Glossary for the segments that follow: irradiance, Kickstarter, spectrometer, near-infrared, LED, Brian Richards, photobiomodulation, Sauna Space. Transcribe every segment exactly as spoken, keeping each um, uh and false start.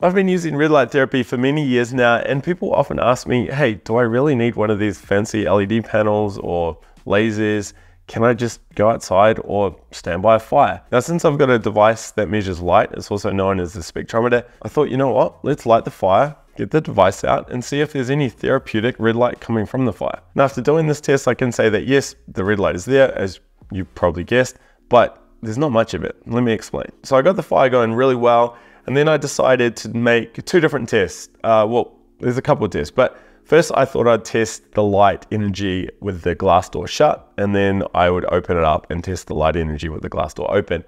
I've been using red light therapy for many years now, and people often ask me, hey, do I really need one of these fancy L E D panels or lasers? Can I just go outside or stand by a fire? Now, since I've got a device that measures light, it's also known as the spectrometer, I thought, you know what, let's light the fire, get the device out, and see if there's any therapeutic red light coming from the fire. Now, after doing this test, I can say that yes, the red light is there, as you probably guessed, but there's not much of it. Let me explain. So I got the fire going really well, and then I decided to make two different tests. Uh, well, there's a couple of tests, but first I thought I'd test the light energy with the glass door shut, and then I would open it up and test the light energy with the glass door open.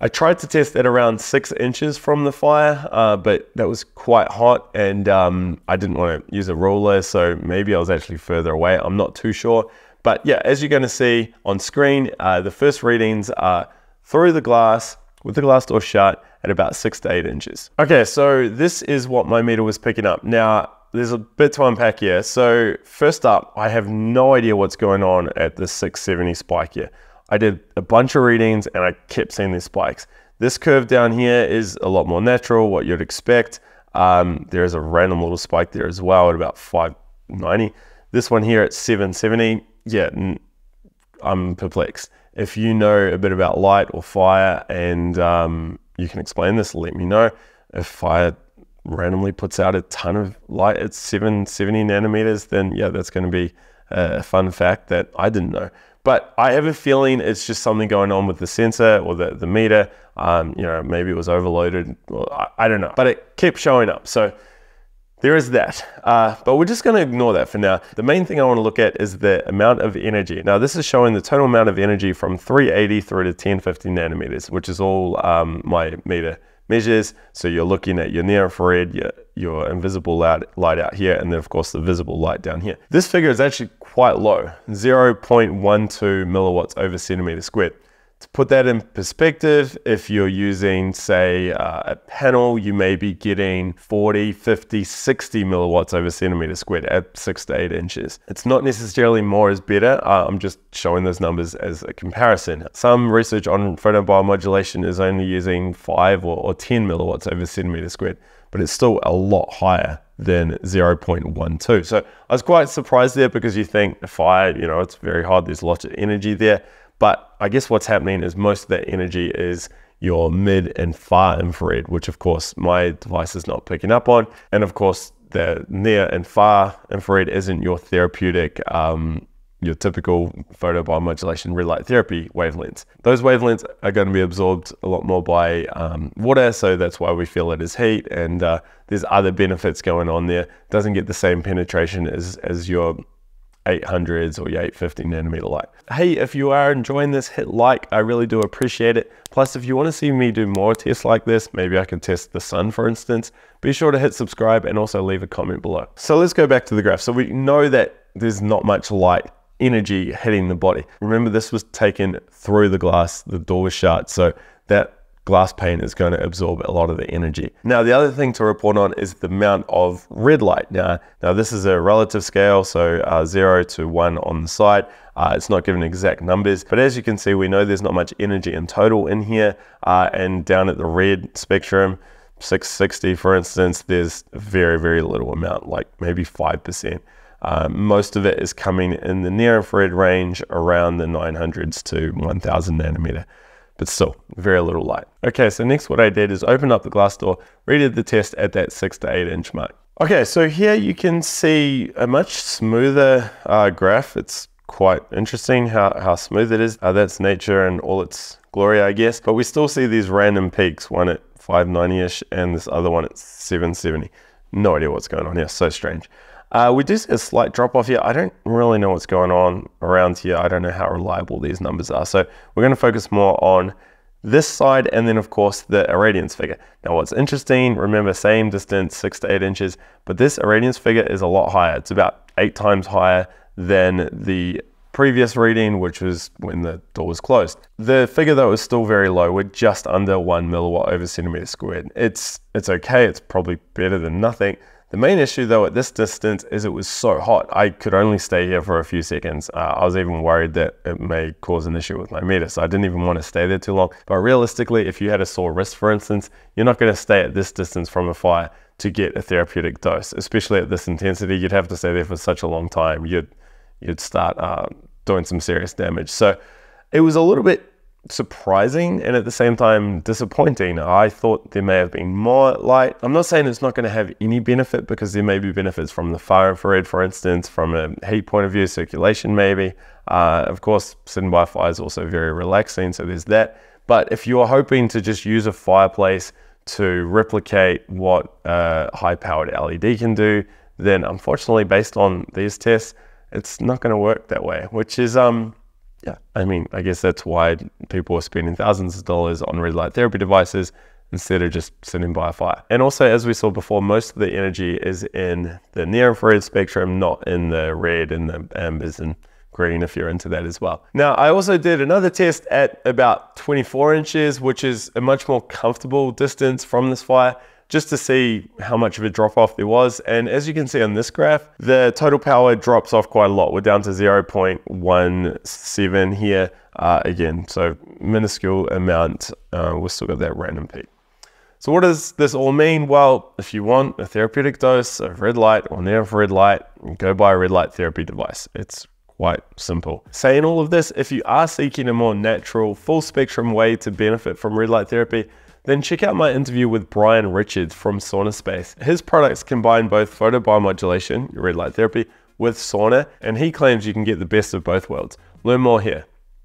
I tried to test at around six inches from the fire, uh, but that was quite hot, and um, I didn't want to use a ruler, so maybe I was actually further away. I'm not too sure. But yeah, as you're going to see on screen, uh, the first readings are through the glass, with the glass door shut, at about six to eight inches. Okay, so this is what my meter was picking up. Now, there's a bit to unpack here. So first up, I have no idea what's going on at the six seventy spike here. I did a bunch of readings and I kept seeing these spikes. This curve down here is a lot more natural, what you'd expect. Um, there is a random little spike there as well at about five ninety. This one here at seven seventy, yeah, I'm perplexed. If you know a bit about light or fire and um, you can explain this, let me know. If fire randomly puts out a ton of light at seven seventy nanometers, then yeah, that's going to be a fun fact that I didn't know. But I have a feeling it's just something going on with the sensor or the, the meter. Um, you know, maybe it was overloaded. Well, I, I don't know, but it kept showing up. So there is that, uh, but we're just going to ignore that for now. The main thing I want to look at is the amount of energy. Now, this is showing the total amount of energy from three eighty through to ten fifty nanometers, which is all um, my meter measures. So you're looking at your near infrared, your, your invisible light, light out here, and then of course the visible light down here. This figure is actually quite low, zero point one two milliwatts over centimeter squared. To put that in perspective, if you're using, say, uh, a panel, you may be getting forty, fifty, sixty milliwatts over centimeter squared at six to eight inches. It's not necessarily more is better. Uh, I'm just showing those numbers as a comparison. Some research on photobiomodulation is only using five or, or ten milliwatts over centimeter squared, but it's still a lot higher than zero point one two. So I was quite surprised there, because you think fire, you know, it's very hot, there's lots of energy there. But I guess what's happening is most of that energy is your mid and far infrared, which of course my device is not picking up on. And of course the near and far infrared isn't your therapeutic, um, your typical photobiomodulation red light therapy wavelengths. Those wavelengths are going to be absorbed a lot more by um, water, so that's why we feel it as heat, and uh, there's other benefits going on there. It doesn't get the same penetration as, as your eight hundreds or your eight fifty nanometer light. Hey, if you are enjoying this, hit like, I really do appreciate it. Plus, if you want to see me do more tests like this, maybe I can test the sun, for instance, be sure to hit subscribe and also leave a comment below. So let's go back to the graph. So we know that there's not much light energy hitting the body. Remember, this was taken through the glass, the door was shut, so that glass pane is going to absorb a lot of the energy. Now, the other thing to report on is the amount of red light. Now, now this is a relative scale, so uh, zero to one on the side. Uh, it's not given exact numbers, but as you can see, we know there's not much energy in total in here. Uh, and down at the red spectrum, six sixty, for instance, there's very, very little amount, like maybe five percent. Uh, most of it is coming in the near infrared range around the nine hundreds to one thousand nanometer. But still, very little light. Okay, so next what I did is open up the glass door, redid the test at that six to eight inch mark. Okay, so here you can see a much smoother uh, graph. It's quite interesting how, how smooth it is. Uh, that's nature and all its glory, I guess. But we still see these random peaks, one at five ninety-ish and this other one at seven seventy. No idea what's going on here, so strange. Uh, we do see a slight drop off here. I don't really know what's going on around here. I don't know how reliable these numbers are. So we're going to focus more on this side and then of course the irradiance figure. Now what's interesting, remember, same distance, six to eight inches, but this irradiance figure is a lot higher. It's about eight times higher than the previous reading, which was when the door was closed. The figure though is still very low. We're just under one milliwatt over centimeter squared. It's, it's okay. It's probably better than nothing. The main issue though at this distance is it was so hot, I could only stay here for a few seconds. Uh, I was even worried that it may cause an issue with my meter, so I didn't even want to stay there too long. But realistically, if you had a sore wrist, for instance, you're not going to stay at this distance from a fire to get a therapeutic dose, especially at this intensity. You'd have to stay there for such a long time. You'd, you'd start uh, doing some serious damage. So it was a little bit surprising and at the same time disappointing. I thought there may have been more light. I'm not saying it's not going to have any benefit, because there may be benefits from the far infrared, for instance, from a heat point of view, circulation maybe. Uh, of course, sitting by fire is also very relaxing, so there's that. But if you're hoping to just use a fireplace to replicate what a high-powered L E D can do, then unfortunately, based on these tests, it's not going to work that way, which is um yeah, I mean, I guess that's why people are spending thousands of dollars on red light therapy devices instead of just sitting by a fire. And also, as we saw before, most of the energy is in the near-infrared spectrum, not in the red and the ambers and green, if you're into that as well. Now, I also did another test at about twenty-four inches, which is a much more comfortable distance from this fire, just to see how much of a drop off there was. And as you can see on this graph, the total power drops off quite a lot. We're down to zero point one seven here uh, again. So minuscule amount, uh, we've still got that random peak. So what does this all mean? Well, if you want a therapeutic dose of red light or near infrared light, go buy a red light therapy device. It's quite simple. Saying all of this, if you are seeking a more natural full spectrum way to benefit from red light therapy, then check out my interview with Brian Richards from Sauna Space. His products combine both photobiomodulation, your red light therapy, with sauna, and he claims you can get the best of both worlds. Learn more here.